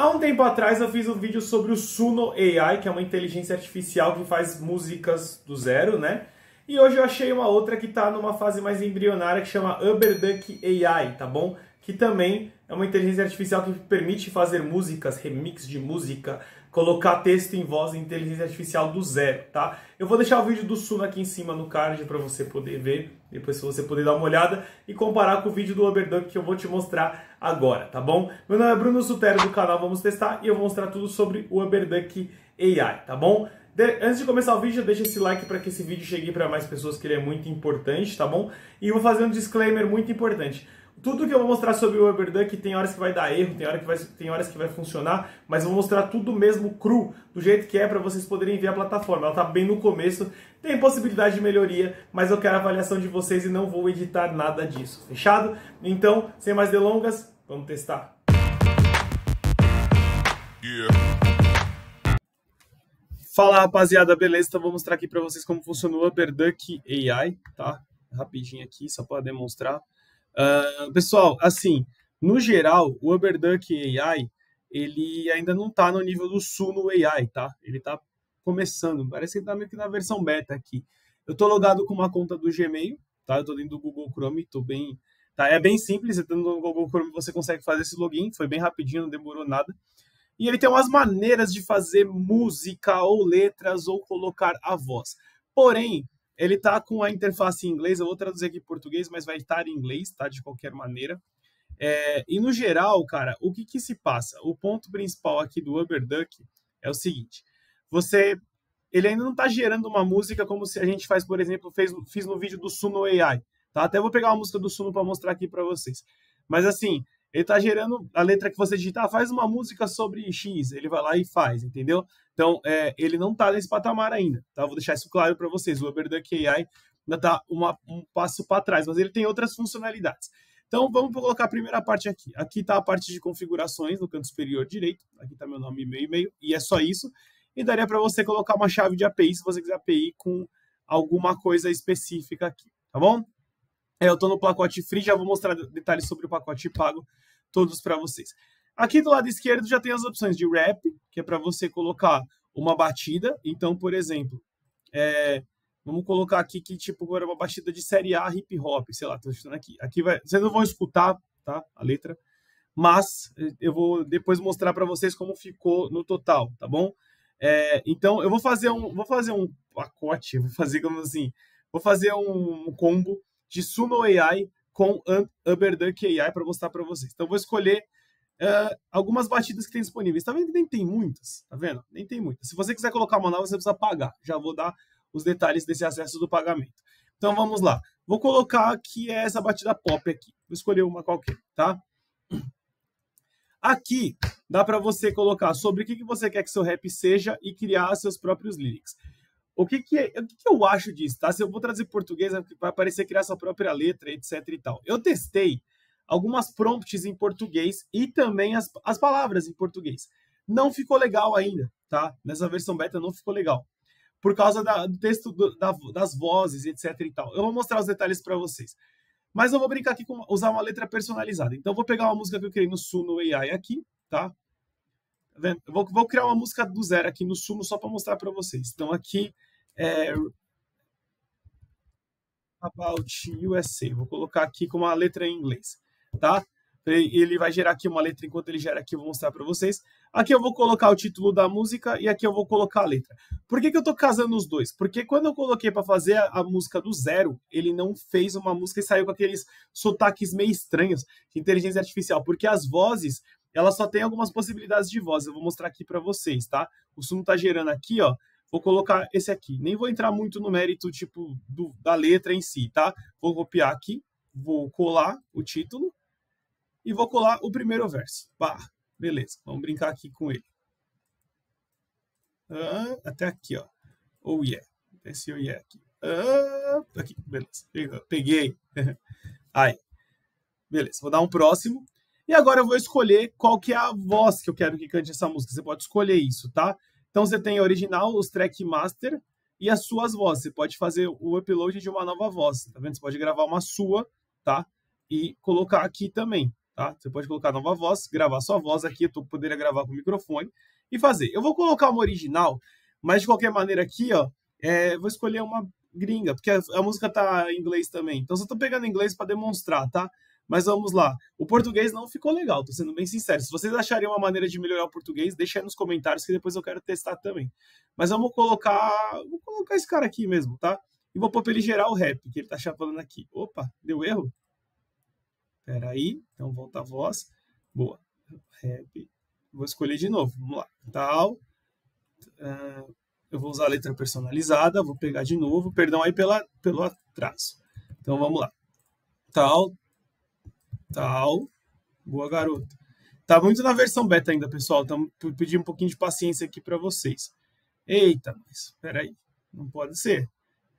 Há um tempo atrás eu fiz um vídeo sobre o Suno AI, que é uma inteligência artificial que faz músicas do zero, né? E hoje eu achei uma outra que está numa fase mais embrionária, que chama Uberduck AI, tá bom? Que também é uma inteligência artificial que permite fazer músicas, remix de música, colocar texto em voz em inteligência artificial do zero, tá? Eu vou deixar o vídeo do Suno aqui em cima no card para você poder ver, depois se você puder dar uma olhada e comparar com o vídeo do Uberduck que eu vou te mostrar agora, tá bom? Meu nome é Bruno Sutero do canal Vamos Testar e eu vou mostrar tudo sobre o Uberduck AI, tá bom? Antes de começar o vídeo, deixa esse like para que esse vídeo chegue para mais pessoas, que ele é muito importante, tá bom? E eu vou fazer um disclaimer muito importante. Tudo que eu vou mostrar sobre o Uberduck tem horas que vai dar erro, tem horas que vai funcionar, mas eu vou mostrar tudo mesmo cru, do jeito que é, para vocês poderem ver a plataforma. Ela está bem no começo, tem possibilidade de melhoria, mas eu quero a avaliação de vocês e não vou editar nada disso, fechado? Então, sem mais delongas, vamos testar. Fala rapaziada, beleza? Então vou mostrar aqui para vocês como funciona o Uberduck AI, tá? Rapidinho aqui, só para demonstrar. Pessoal, assim, no geral, o Uberduck AI, ele ainda não tá no nível do Suno AI, tá? Ele tá começando, parece que ele tá meio que na versão beta aqui. Eu tô logado com uma conta do Gmail, tá? Eu tô dentro do Google Chrome, tô bem... Tá? É bem simples, você tá no Google Chrome, você consegue fazer esse login, foi bem rapidinho, não demorou nada. E ele tem umas maneiras de fazer música, ou letras, ou colocar a voz. Porém... ele tá com a interface em inglês, eu vou traduzir aqui em português, mas vai estar em inglês, tá? De qualquer maneira. E no geral, cara, o que que se passa? O ponto principal aqui do Uberduck é o seguinte, ele ainda não tá gerando uma música como se a gente faz, por exemplo, fiz no vídeo do Suno AI, tá? Até vou pegar uma música do Suno para mostrar aqui para vocês. Mas assim, ele tá gerando a letra que você digitar, faz uma música sobre X, ele vai lá e faz, entendeu? Então, ele não está nesse patamar ainda, tá? Vou deixar isso claro para vocês. O Uberduck AI ainda está um passo para trás, mas ele tem outras funcionalidades. Então, vamos colocar a primeira parte aqui. Aqui está a parte de configurações, no canto superior direito. Aqui está meu nome, meu e-mail, e é só isso. E daria para você colocar uma chave de API, se você quiser API com alguma coisa específica aqui, tá bom? Eu estou no pacote free, já vou mostrar detalhes sobre o pacote pago, todos para vocês. Aqui do lado esquerdo já tem as opções de rap, que é para você colocar uma batida. Então, por exemplo, vamos colocar aqui que tipo agora uma batida de série A hip hop, sei lá, estou escutando aqui. Aqui vai, vocês não vão escutar, tá, a letra, mas eu vou depois mostrar para vocês como ficou no total, tá bom? Então, eu vou fazer um pacote, vou fazer um combo de Suno AI com Uberduck AI para mostrar para vocês. Então, eu vou escolher algumas batidas que tem disponíveis. Tá vendo que nem tem muitas? Tá vendo? Nem tem muitas. Se você quiser colocar uma nova, você precisa pagar. Já vou dar os detalhes desse acesso do pagamento. Então vamos lá. Vou colocar que é essa batida pop aqui. Vou escolher uma qualquer, tá? Aqui dá para você colocar sobre o que você quer que seu rap seja e criar seus próprios lyrics. O que eu acho disso, tá? Se eu vou trazer português, vai aparecer criar sua própria letra, etc e tal. Eu testei algumas prompts em português e também as palavras em português. Não ficou legal ainda, tá? Nessa versão beta não ficou legal. Por causa do texto das vozes, etc e tal. Eu vou mostrar os detalhes para vocês. Mas eu vou brincar aqui com usar uma letra personalizada. Então eu vou pegar uma música que eu criei no Suno AI aqui, tá? Eu vou criar uma música do zero aqui no Suno só para mostrar para vocês. Então aqui é... About USA. Vou colocar aqui com uma letra em inglês. Tá? Ele vai gerar aqui uma letra, enquanto ele gera aqui eu vou mostrar para vocês. Aqui eu vou colocar o título da música e aqui eu vou colocar a letra. Por que que eu tô casando os dois? Porque quando eu coloquei para fazer a música do zero, ele não fez uma música e saiu com aqueles sotaques meio estranhos de inteligência artificial, porque as vozes, elas só tem algumas possibilidades de voz. Eu vou mostrar aqui para vocês, tá? O Suno tá gerando aqui, ó. Vou colocar esse aqui. Nem vou entrar muito no mérito tipo da letra em si, tá? Vou copiar aqui, vou colar o título e vou colar o primeiro verso. Bah, beleza, vamos brincar aqui com ele. Até aqui, ó. Oh yeah. Esse oh yeah aqui. Aqui, beleza. Peguei. Aí. Beleza, vou dar um próximo. E agora eu vou escolher qual que é a voz que eu quero que cante essa música. Você pode escolher isso, tá? Então você tem a original, os track master e as suas vozes. Você pode fazer o upload de uma nova voz, tá vendo? Você pode gravar uma sua, tá? E colocar aqui também. tá? Você pode colocar nova voz, gravar sua voz aqui, eu poderia gravar com o microfone e fazer. Eu vou colocar uma original, mas de qualquer maneira aqui, ó, vou escolher uma gringa, porque a música tá em inglês também. Então, só tô pegando em inglês para demonstrar, tá? Mas vamos lá. O português não ficou legal, tô sendo bem sincero. Se vocês acharem uma maneira de melhorar o português, deixa aí nos comentários que depois eu quero testar também. Mas vamos colocar... Vou colocar esse cara aqui mesmo, tá? E vou pôr pra ele gerar o rap, que ele tá chapando aqui. Opa, deu erro? Pera aí. Então volta a voz. Boa. Rap. Vou escolher de novo. Vamos lá. Tal. Eu vou usar a letra personalizada. Vou pegar de novo. Perdão aí pelo atraso. Então vamos lá. Tal. Tal. Boa, garoto. Tá muito na versão beta ainda, pessoal. Então, pedi um pouquinho de paciência aqui pra vocês. Eita, mas peraí. Não pode ser.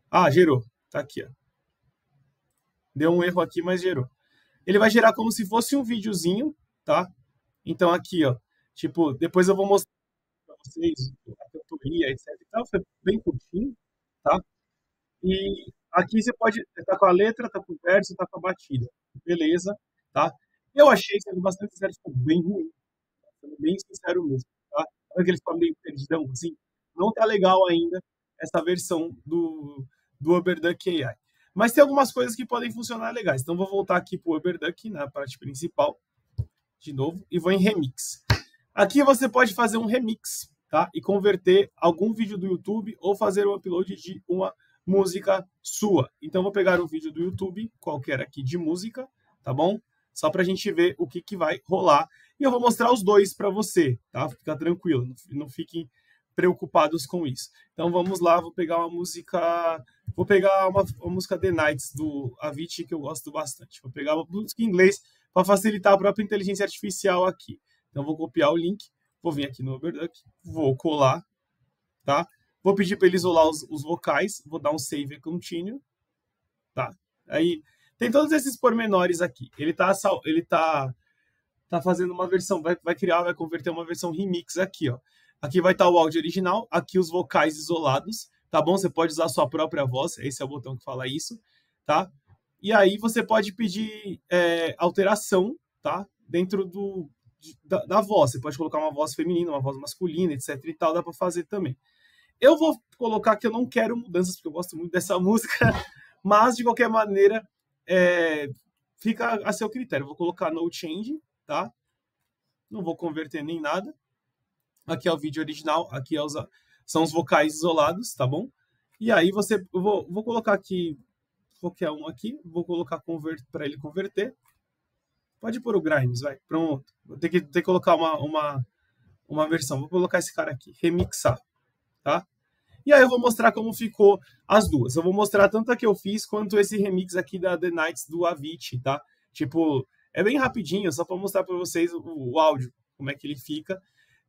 Ah, gerou. Tá aqui, ó. Deu um erro aqui, mas gerou. Ele vai gerar como se fosse um videozinho, tá? Então, aqui, ó. Tipo, depois eu vou mostrar pra vocês a tutoria, etc e tal. Foi bem curtinho, tá? E aqui você pode... Tá com a letra, tá com o verso, tá com a batida. Beleza. Tá? Eu achei, sendo bastante sincero, ficou bem ruim. Sendo bem sincero mesmo, tá? Olha que ele ficou meio perdidão, assim. Não tá legal ainda essa versão do Uberduck AI. Mas tem algumas coisas que podem funcionar legais. Então, vou voltar aqui pro Uberduck, na parte principal, de novo, e vou em Remix. Aqui você pode fazer um remix, tá? E converter algum vídeo do YouTube ou fazer um upload de uma música sua. Então, vou pegar um vídeo do YouTube, qualquer aqui de música, tá bom? Só para a gente ver o que vai rolar. E eu vou mostrar os dois para você, tá? Fica tranquilo, não fiquem preocupados com isso. Então vamos lá, vou pegar uma música... Vou pegar uma música The Nights, do Avicii, que eu gosto bastante. Vou pegar uma música em inglês para facilitar a própria inteligência artificial aqui. Então vou copiar o link, vou vir aqui no Uberduck, vou colar, tá? Vou pedir para ele isolar os vocais, vou dar um save e continue, tá? Aí... Tem todos esses pormenores aqui. Ele tá fazendo uma versão, vai converter uma versão remix aqui, ó. Aqui vai estar o áudio original, aqui os vocais isolados, tá bom? Você pode usar a sua própria voz, esse é o botão que fala isso, tá? E aí você pode pedir alteração, tá? Dentro da voz. Você pode colocar uma voz feminina, uma voz masculina, etc e tal, dá pra fazer também. Eu vou colocar que eu não quero mudanças, porque eu gosto muito dessa música, mas de qualquer maneira... fica a seu critério. Vou colocar no change, tá? Não vou converter nem nada. Aqui é o vídeo original, aqui são os vocais isolados, tá bom? E aí eu vou colocar aqui qualquer um aqui, vou colocar para ele converter. Pode pôr o Grimes, vai, pronto. Vou ter que colocar uma versão. Vou colocar esse cara aqui, remixar, tá? E aí eu vou mostrar como ficou as duas. Eu vou mostrar tanto a que eu fiz quanto esse remix aqui da The Nights do Avicii, tá? Tipo, é bem rapidinho, só para mostrar para vocês o áudio, como é que ele fica,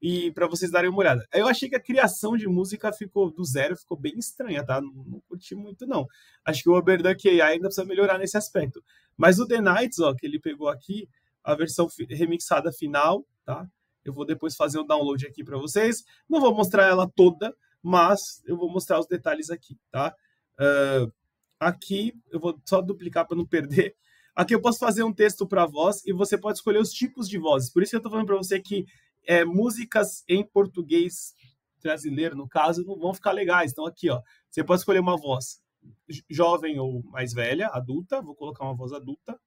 e para vocês darem uma olhada. Eu achei que a criação de música ficou do zero, ficou bem estranha, tá? Não curti muito, não. Acho que o Uberduck AI ainda precisa melhorar nesse aspecto. Mas o The Nights, ó, que ele pegou aqui, a versão remixada final, tá? Eu vou depois fazer um download aqui para vocês. Não vou mostrar ela toda, mas eu vou mostrar os detalhes aqui, tá? Aqui, eu vou só duplicar para não perder. Aqui eu posso fazer um texto para voz e você pode escolher os tipos de vozes. Por isso que eu estou falando para você que músicas em português brasileiro, no caso, não vão ficar legais. Então aqui, ó, você pode escolher uma voz jovem ou mais velha, adulta. Vou colocar uma voz adulta.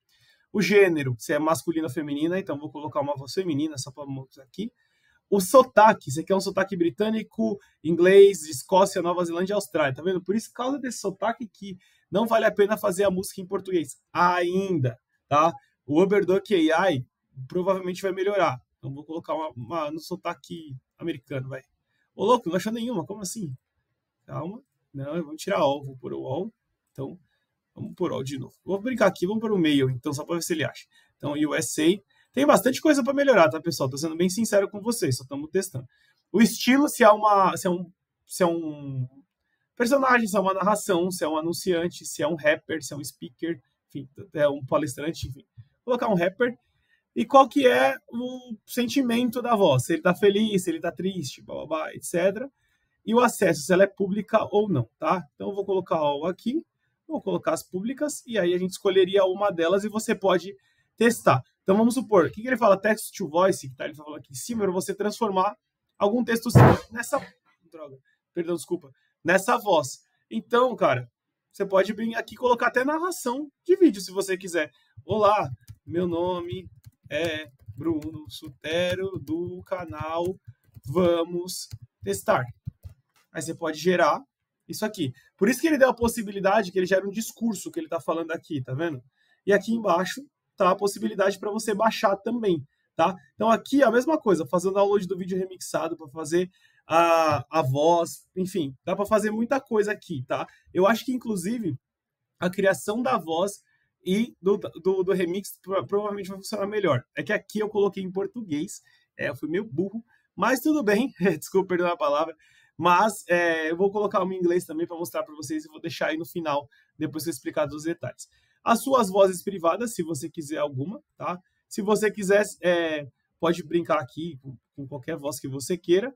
O gênero, se é masculina ou feminina, então vou colocar uma voz feminina só para mostrar aqui. O sotaque, isso aqui é um sotaque britânico, inglês, Escócia, Nova Zelândia e Austrália, tá vendo? Por isso, por causa desse sotaque que não vale a pena fazer a música em português ainda, tá? O Uberduck AI provavelmente vai melhorar. Então vou colocar no sotaque americano, vai. Ô louco, não achou nenhuma, como assim? Calma, não, eu vou tirar all, vou pôr o all, então vamos pôr all de novo. Vou brincar aqui, vamos pôr o mail, então, só pra ver se ele acha. Então, USA... Tem bastante coisa para melhorar, tá, pessoal? Tô sendo bem sincero com vocês, só estamos testando. O estilo, se é um personagem, se é uma narração, se é um anunciante, se é um rapper, se é um speaker, enfim, é um palestrante, enfim. Vou colocar um rapper. E qual que é o sentimento da voz? Se ele tá feliz, se ele tá triste, blá, blá, blá, etc. E o acesso, se ela é pública ou não, tá? Então eu vou colocar algo aqui, vou colocar as públicas, e aí a gente escolheria uma delas e você pode testar. Então vamos supor, o que ele fala? Text to voice, que tá, ele falando aqui em cima, é você transformar algum texto simples nessa... Droga, perdão, desculpa. Nessa voz. Então, cara, você pode vir aqui colocar até narração de vídeo, se você quiser. Olá, meu nome é Bruno Sutero, do canal Vamos Testar. Aí você pode gerar isso aqui. Por isso que ele deu a possibilidade que ele gera um discurso que ele tá falando aqui, tá vendo? E aqui embaixo tá a possibilidade para você baixar também, tá? Então aqui a mesma coisa, fazendo download do vídeo remixado para fazer a voz, enfim, dá para fazer muita coisa aqui, tá? Eu acho que, inclusive, a criação da voz e do remix provavelmente vai funcionar melhor. É que aqui eu coloquei em português, eu fui meio burro, mas tudo bem, desculpa, perdoar a palavra, mas eu vou colocar o meu inglês também para mostrar para vocês e vou deixar aí no final, depois que eu explicar os detalhes. As suas vozes privadas, se você quiser alguma, tá? Se você quiser, pode brincar aqui com qualquer voz que você queira,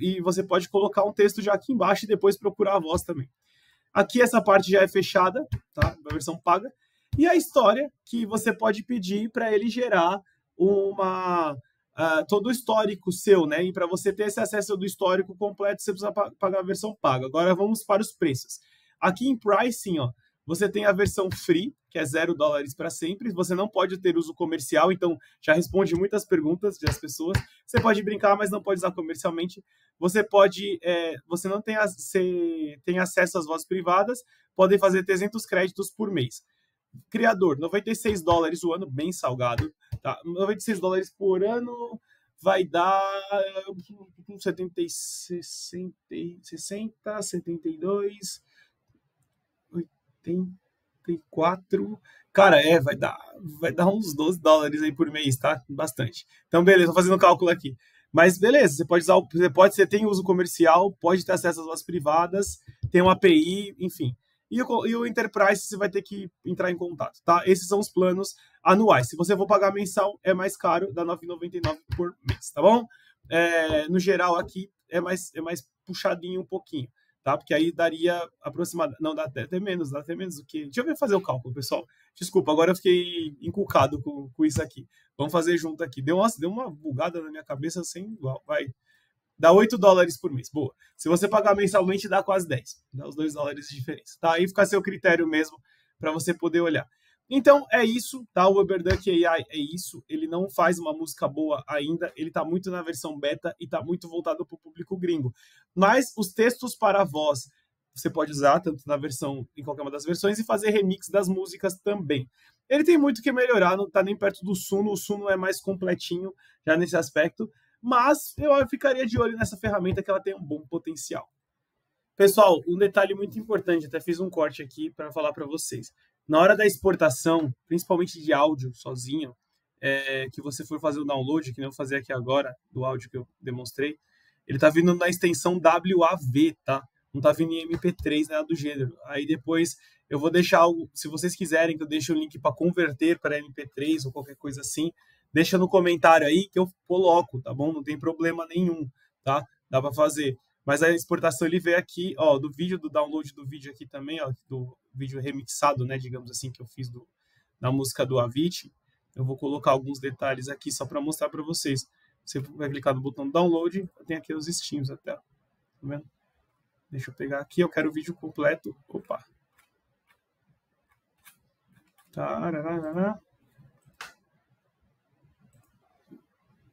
e você pode colocar um texto já aqui embaixo e depois procurar a voz também. Aqui essa parte já é fechada, tá? A versão paga. E a história, que você pode pedir para ele gerar todo o histórico seu, né? E para você ter esse acesso do histórico completo, você precisa pagar a versão paga. Agora vamos para os preços. Aqui em pricing, ó, você tem a versão free, que é $0 para sempre. Você não pode ter uso comercial, então já responde muitas perguntas das pessoas. Você pode brincar, mas não pode usar comercialmente. Você pode, você não tem, você tem acesso às vozes privadas, podem fazer 300 créditos por mês. Criador, $96 o ano, bem salgado, tá? $96 por ano vai dar 60, 72, 84, cara, vai dar uns $12 aí por mês, tá? Bastante. Então, beleza, tô fazendo um cálculo aqui. Mas beleza, você pode usar, você tem uso comercial, pode ter acesso às vozes privadas, tem uma API, enfim. E o Enterprise você vai ter que entrar em contato, tá? Esses são os planos anuais. Se você for pagar mensal, é mais caro, dá R$9,99 por mês, tá bom? No geral, aqui é mais puxadinho um pouquinho, tá? Porque aí daria aproximadamente... Não, dá até menos do que... Deixa eu fazer o cálculo, pessoal. Desculpa, agora eu fiquei encucado com isso aqui. Vamos fazer junto aqui. Deu uma bugada na minha cabeça sem igual, vai... Dá $8 por mês, boa. Se você pagar mensalmente, dá quase 10. Dá os $2 de diferença, tá? Aí fica a seu critério mesmo para você poder olhar. Então, é isso, tá? O Uberduck AI é isso. Ele não faz uma música boa ainda. Ele tá muito na versão beta e tá muito voltado para o público gringo. Mas os textos para voz, você pode usar tanto na versão, em qualquer uma das versões, e fazer remix das músicas também. Ele tem muito que melhorar, não tá nem perto do Suno. O Suno é mais completinho já nesse aspecto. Mas eu ficaria de olho nessa ferramenta, que ela tem um bom potencial. Pessoal, um detalhe muito importante, até fiz um corte aqui para falar para vocês. Na hora da exportação, principalmente de áudio sozinho, que você for fazer o download, que nem eu vou fazer aqui agora, do áudio que eu demonstrei, ele tá vindo na extensão WAV, tá? Não tá vindo em MP3, nada do gênero. Aí depois eu vou deixar algo, se vocês quiserem que eu deixe o link para converter para MP3 ou qualquer coisa assim, deixa no comentário aí que eu coloco, tá bom? Não tem problema nenhum, tá? Dá para fazer. Mas a exportação ele veio aqui, ó, do vídeo, do download do vídeo aqui também, ó, do vídeo remixado, né, digamos assim, que eu fiz da música do Avicii. Eu vou colocar alguns detalhes aqui só para mostrar para vocês. Você vai clicar no botão download, tem aqui os steams até, tá vendo? Deixa eu pegar aqui, eu quero o vídeo completo. Opa! Tararará.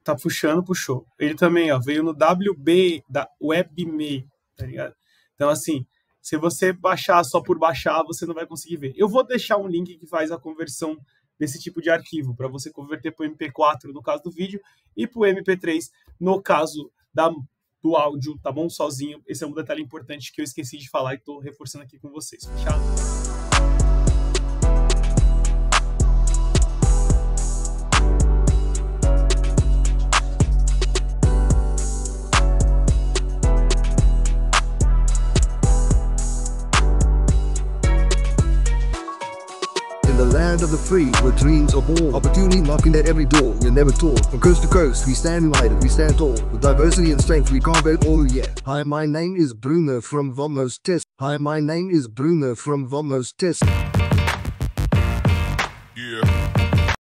Tá puxando, puxou. Ele também, ó, veio no WB da WebMe, tá ligado? Então, assim, se você baixar só por baixar, você não vai conseguir ver. Eu vou deixar um link que faz a conversão desse tipo de arquivo, para você converter para o MP4, no caso do vídeo, e para o MP3, no caso do áudio, tá bom? Sozinho. Esse é um detalhe importante que eu esqueci de falar e tô reforçando aqui com vocês. Fechado? Of the free, where dreams are born, opportunity knocking at every door. You're never tall. From coast to coast, we stand united, we stand tall. With diversity and strength, we carve out all yet. Hi, my name is Bruno from Vamos Testar. Hi, my name is Bruno from Vamos Testar. Yeah.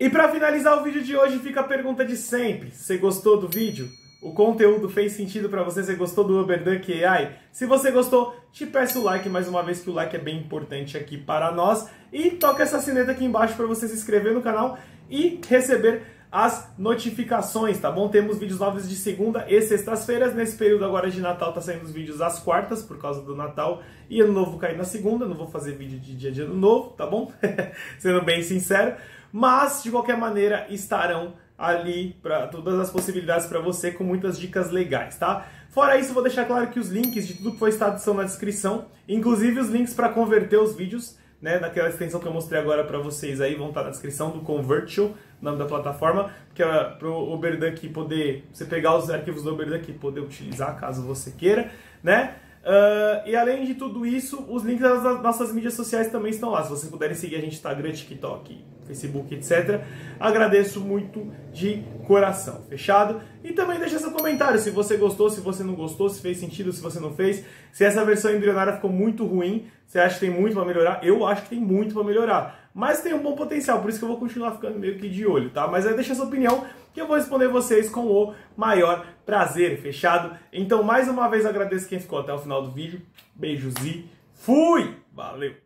E para finalizar o vídeo de hoje, fica a pergunta de sempre. Você gostou do vídeo? O conteúdo fez sentido para você? Você gostou do Uberduck AI? Se você gostou, te peço o like mais uma vez, que o like é bem importante aqui para nós. E toca essa sineta aqui embaixo para você se inscrever no canal e receber as notificações, tá bom? Temos vídeos novos de segunda e sextas-feiras. Nesse período agora de Natal tá saindo os vídeos às quartas, por causa do Natal. E Ano Novo cair na segunda, não vou fazer vídeo de dia de Ano Novo, tá bom? Sendo bem sincero. Mas, de qualquer maneira, estarão ali para todas as possibilidades para você, com muitas dicas legais, tá? Fora isso, vou deixar claro que os links de tudo que foi estado são na descrição, inclusive os links para converter os vídeos, né, daquela extensão que eu mostrei agora para vocês aí, vão estar na descrição do Convertio, nome da plataforma, que é para o Uberduck poder, você pegar os arquivos do Uberduck e poder utilizar caso você queira, né? E além de tudo isso, os links das nossas mídias sociais também estão lá. Se vocês puderem seguir a gente no Instagram, TikTok, Facebook, etc. Agradeço muito de coração, fechado? E também deixa seu comentário se você gostou, se você não gostou, se fez sentido, se você não fez. Se essa versão embrionária ficou muito ruim, você acha que tem muito para melhorar? Eu acho que tem muito para melhorar. Mas tem um bom potencial, por isso que eu vou continuar ficando meio que de olho, tá? Mas aí deixa sua opinião, que eu vou responder vocês com o maior prazer, fechado? Então, mais uma vez, agradeço quem ficou até o final do vídeo. Beijos e fui! Valeu!